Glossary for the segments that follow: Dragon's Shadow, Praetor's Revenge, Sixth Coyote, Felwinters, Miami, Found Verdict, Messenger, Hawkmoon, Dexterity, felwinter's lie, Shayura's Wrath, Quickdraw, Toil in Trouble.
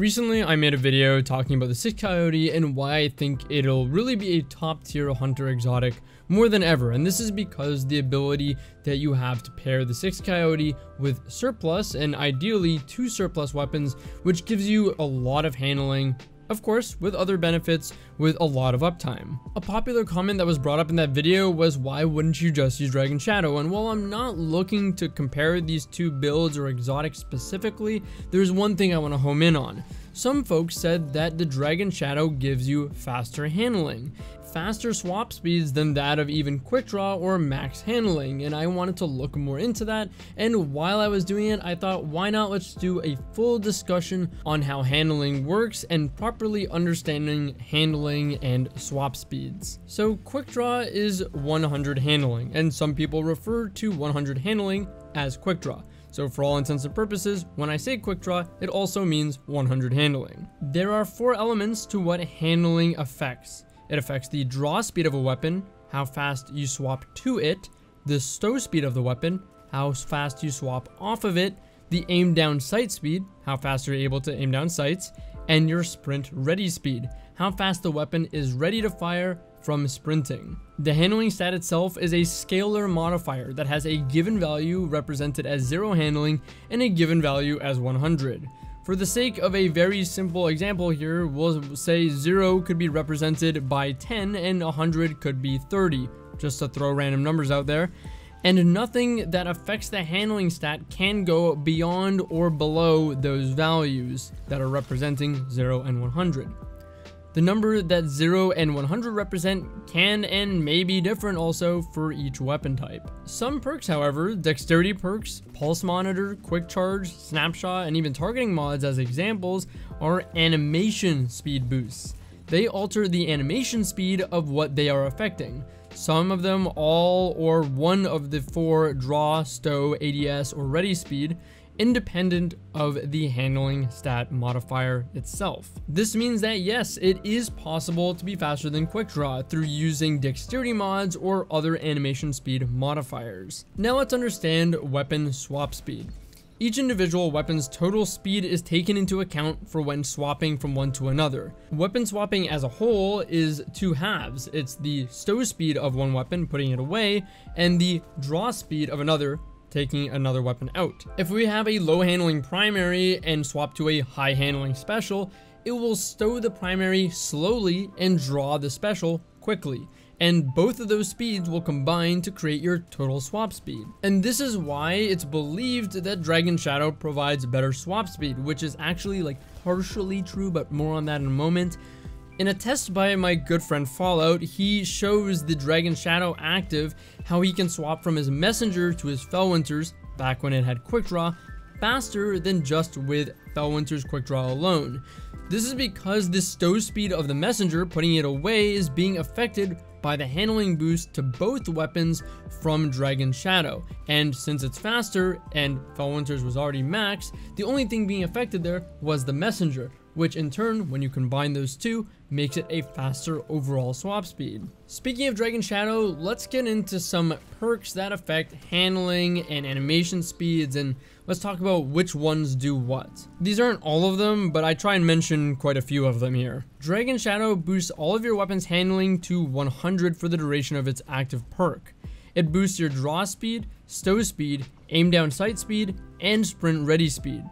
Recently, I made a video talking about the Sixth Coyote and why I think it'll really be a top tier hunter exotic more than ever, and this is because the ability that you have to pair the Sixth Coyote with surplus and ideally two surplus weapons, which gives you a lot of handling, of course, with other benefits with a lot of uptime. A popular comment that was brought up in that video was, why wouldn't you just use Dragon's Shadow? And while I'm not looking to compare these two builds or exotics specifically, there's one thing I want to home in on. Some folks said that the Dragon's Shadow gives you faster handling, faster swap speeds than that of even quick draw or max handling, and I wanted to look more into that. And while I was doing it, I thought, why not, let's do a full discussion on how handling works and properly understanding handling and swap speeds. So quick draw is 100 handling, and some people refer to 100 handling as quick draw. So for all intents and purposes, when I say quick draw, it also means 100 handling. There are four elements to what handling affects. It affects the draw speed of a weapon, how fast you swap to it, the stow speed of the weapon, how fast you swap off of it, the aim down sight speed, how fast you're able to aim down sights, and your sprint ready speed, how fast the weapon is ready to fire from sprinting. The handling stat itself is a scalar modifier that has a given value represented as 0 handling and a given value as 100. For the sake of a very simple example here, we'll say 0 could be represented by 10 and 100 could be 30, just to throw random numbers out there. And nothing that affects the handling stat can go beyond or below those values that are representing 0 and 100. The number that 0 and 100 represent can and may be different also for each weapon type. Some perks, however, dexterity perks, pulse monitor, quick charge, snapshot, and even targeting mods as examples, are animation speed boosts. They alter the animation speed of what they are affecting. Some of them, all or one of the four draw, stow, ADS, or ready speed, independent of the handling stat modifier itself. This means that yes, it is possible to be faster than quick draw through using dexterity mods or other animation speed modifiers. Now let's understand weapon swap speed. Each individual weapon's total speed is taken into account for when swapping from one to another. Weapon swapping as a whole is two halves. It's the stow speed of one weapon, putting it away, and the draw speed of another, taking another weapon out. If we have a low handling primary and swap to a high handling special, it will stow the primary slowly and draw the special quickly. And both of those speeds will combine to create your total swap speed. And this is why it's believed that Dragon's Shadow provides better swap speed, which is actually like partially true, but more on that in a moment. In a test by my good friend Fallout, he shows the Dragon's Shadow active how he can swap from his Messenger to his Felwinters, back when it had quick draw, faster than just with Felwinters quick draw alone. This is because the stow speed of the Messenger, putting it away, is being affected by the handling boost to both weapons from Dragon's Shadow. And since it's faster and Felwinters was already maxed, the only thing being affected there was the Messenger, which in turn, when you combine those two, makes it a faster overall swap speed. Speaking of Dragon's Shadow, let's get into some perks that affect handling and animation speeds, and let's talk about which ones do what. These aren't all of them, but I try and mention quite a few of them here. Dragon's Shadow boosts all of your weapons' handling to 100 for the duration of its active perk. It boosts your draw speed, stow speed, aim down sight speed, and sprint ready speed.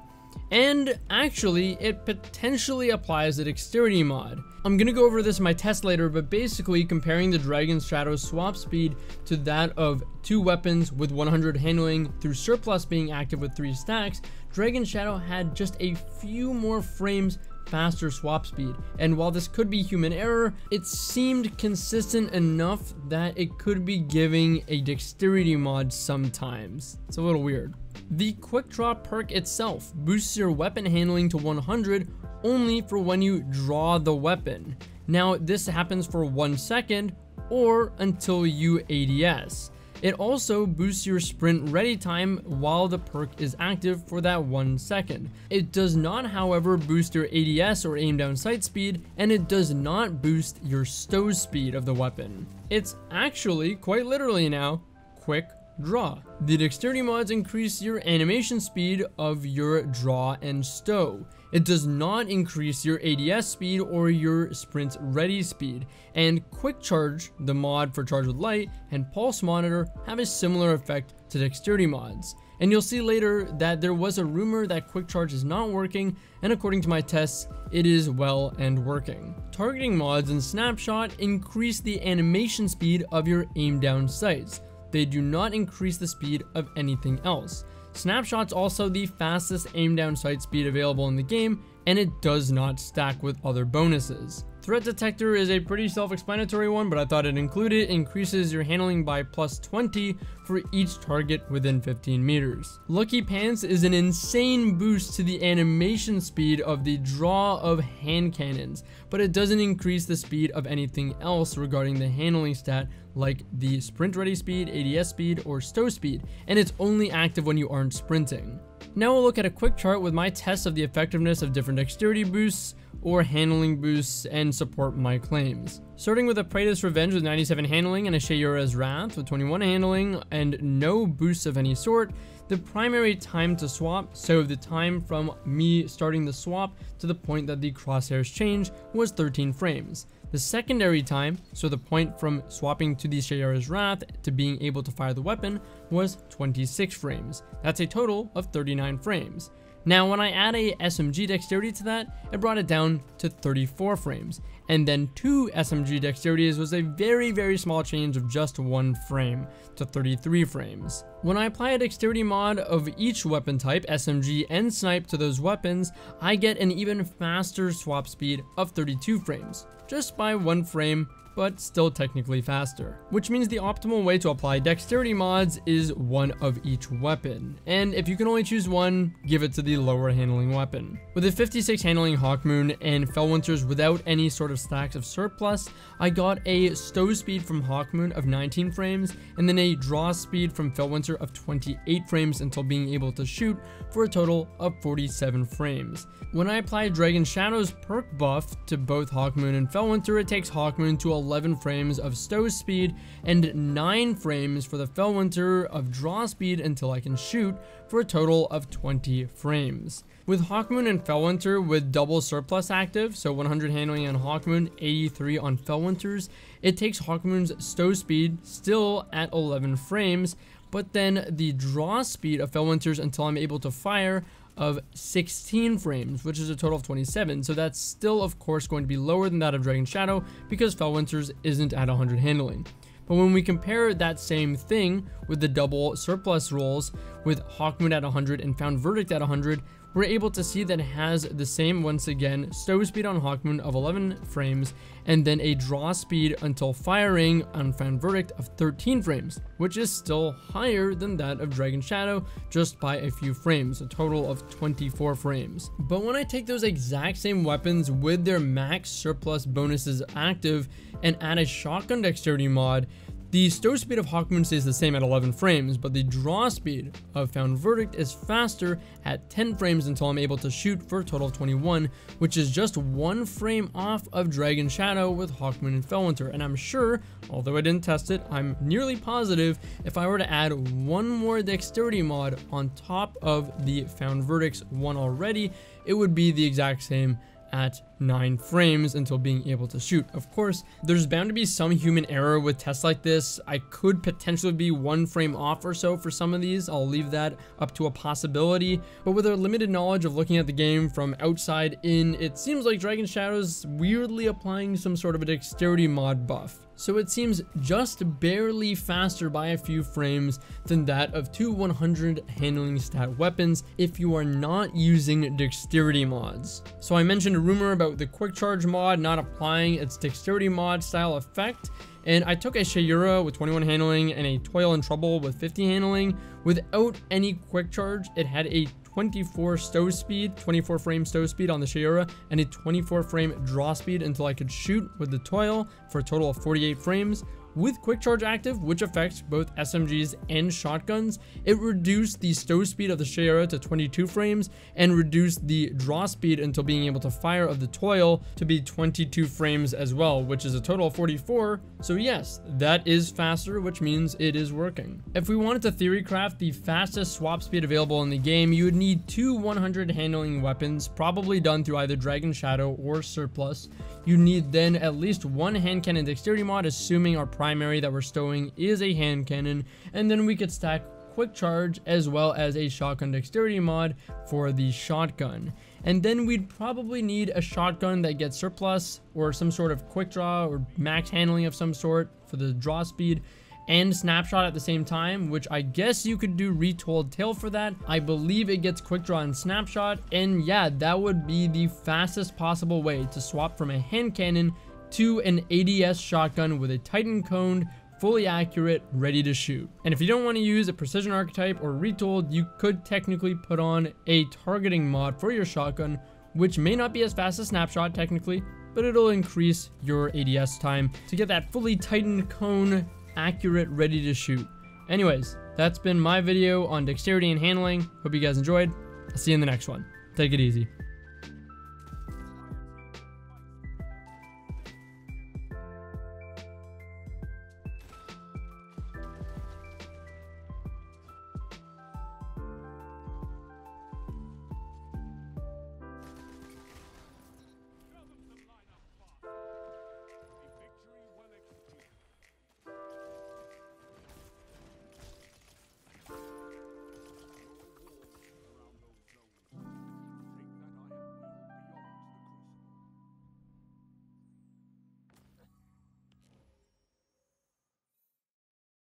And actually, it potentially applies the dexterity mod. I'm gonna go over this in my test later, but basically comparing the Dragon's Shadow swap speed to that of two weapons with 100 handling through surplus being active with 3 stacks, Dragon's Shadow had just a few more frames faster swap speed. And while this could be human error, it seemed consistent enough that it could be giving a dexterity mod sometimes. It's a little weird. The quick draw perk itself boosts your weapon handling to 100 only for when you draw the weapon. Now this happens for 1 second or until you ADS. It also boosts your sprint ready time while the perk is active for that 1 second. It does not, however, boost your ADS or aim down sight speed, and it does not boost your stow speed of the weapon. It's actually, quite literally now, quick draw. The dexterity mods increase your animation speed of your draw and stow. It does not increase your ADS speed or your sprint ready speed. And Quick Charge, the mod for Charge with Light, and Pulse Monitor have a similar effect to dexterity mods. And you'll see later that there was a rumor that Quick Charge is not working, and according to my tests, it is well and working. Targeting mods and Snapshot increase the animation speed of your aim down sights. They do not increase the speed of anything else. Snapshot's also the fastest aim down sight speed available in the game, and it does not stack with other bonuses. Threat Detector is a pretty self-explanatory one, but I thought it included increases your handling by +20 for each target within 15 meters. Lucky Pants is an insane boost to the animation speed of the draw of hand cannons, but it doesn't increase the speed of anything else regarding the handling stat like the sprint ready speed, ADS speed, or stow speed, and it's only active when you aren't sprinting. Now we'll look at a quick chart with my tests of the effectiveness of different dexterity boosts or handling boosts and support my claims. Starting with a Praetor's Revenge with 97 handling and a Shayura's Wrath with 21 handling and no boosts of any sort, the primary time to swap, so the time from me starting the swap to the point that the crosshairs change, was 13 frames. The secondary time, so the point from swapping to the Shayura's Wrath to being able to fire the weapon, was 26 frames. That's a total of 39 frames. Now, when I add a SMG dexterity to that, it brought it down to 34 frames. And then 2 SMG dexterities was a very, very small change of just 1 frame to 33 frames. When I apply a dexterity mod of each weapon type, SMG and snipe, to those weapons, I get an even faster swap speed of 32 frames, just by 1 frame, but still technically faster. Which means the optimal way to apply dexterity mods is one of each weapon, and if you can only choose one, give it to the lower handling weapon. With a 56 handling Hawkmoon and Felwinters without any sort of stacks of surplus, I got a stow speed from Hawkmoon of 19 frames, and then a draw speed from Felwinter of 28 frames until being able to shoot, for a total of 47 frames. When I apply Dragon's Shadow's perk buff to both Hawkmoon and Felwinter, it takes Hawkmoon to 11 frames of stow speed and 9 frames for the Felwinter of draw speed until I can shoot, for a total of 20 frames. With Hawkmoon and Felwinter with double surplus active, so 100 handling on Hawkmoon, 83 on Felwinters, it takes Hawkmoon's stow speed still at 11 frames, but then the draw speed of Felwinters until I'm able to fire of 16 frames, which is a total of 27, so that's still of course going to be lower than that of Dragon's Shadow because Felwinters isn't at 100 handling. But when we compare that same thing with the double surplus rolls with Hawkmoon at 100 and Found Verdict at 100, we're able to see that it has the same, once again, stow speed on Hawkmoon of 11 frames and then a draw speed until firing on Found Verdict of 13 frames, which is still higher than that of Dragon's Shadow just by a few frames, a total of 24 frames. But when I take those exact same weapons with their max surplus bonuses active and add a shotgun dexterity mod, the stow speed of Hawkmoon stays the same at 11 frames, but the draw speed of Found Verdict is faster at 10 frames until I'm able to shoot, for a total of 21, which is just 1 frame off of Dragon's Shadow with Hawkmoon and Felwinter. And I'm sure, although I didn't test it, I'm nearly positive if I were to add one more dexterity mod on top of the Found Verdict's one already, it would be the exact same at 9 frames until being able to shoot. Of course, there's bound to be some human error with tests like this. I could potentially be 1 frame off or so for some of these. I'll leave that up to a possibility, but with our limited knowledge of looking at the game from outside in, it seems like Dragon's Shadow's weirdly applying some sort of a dexterity mod buff. So it seems just barely faster by a few frames than that of two 100 handling stat weapons if you are not using dexterity mods. So I mentioned a rumor about the Quick Charge mod not applying its dexterity mod style effect, and I took a Shayura with 21 handling and a Toil in Trouble with 50 handling. Without any Quick Charge, it had a 24 stow speed, 24 frame stow speed on the Shayura, and a 24 frame draw speed until I could shoot with the Toil, for a total of 48 frames, With Quick Charge active, which affects both SMGs and shotguns, it reduced the stow speed of the Shayura to 22 frames and reduced the draw speed until being able to fire of the Toil to be 22 frames as well, which is a total of 44. So yes, that is faster, which means it is working. If we wanted to theorycraft the fastest swap speed available in the game, you would need two 100 handling weapons, probably done through either Dragon's Shadow or Surplus. You need then at least one hand cannon dexterity mod, assuming our primary that we're stowing is a hand cannon, and then we could stack Quick Charge as well as a shotgun dexterity mod for the shotgun. And then we'd probably need a shotgun that gets Surplus or some sort of quick draw or max handling of some sort for the draw speed and Snapshot at the same time, which I guess you could do Retold Tale for that. I believe it gets Quick Draw and Snapshot, and yeah, that would be the fastest possible way to swap from a hand cannon to an ADS shotgun with a Titan Cone, fully accurate, ready to shoot. And if you don't want to use a precision archetype or Retold, you could technically put on a targeting mod for your shotgun, which may not be as fast as Snapshot technically, but it'll increase your ADS time to get that fully Titan Cone accurate, ready to shoot. Anyways, that's been my video on dexterity and handling. Hope you guys enjoyed. I'll see you in the next one. Take it easy.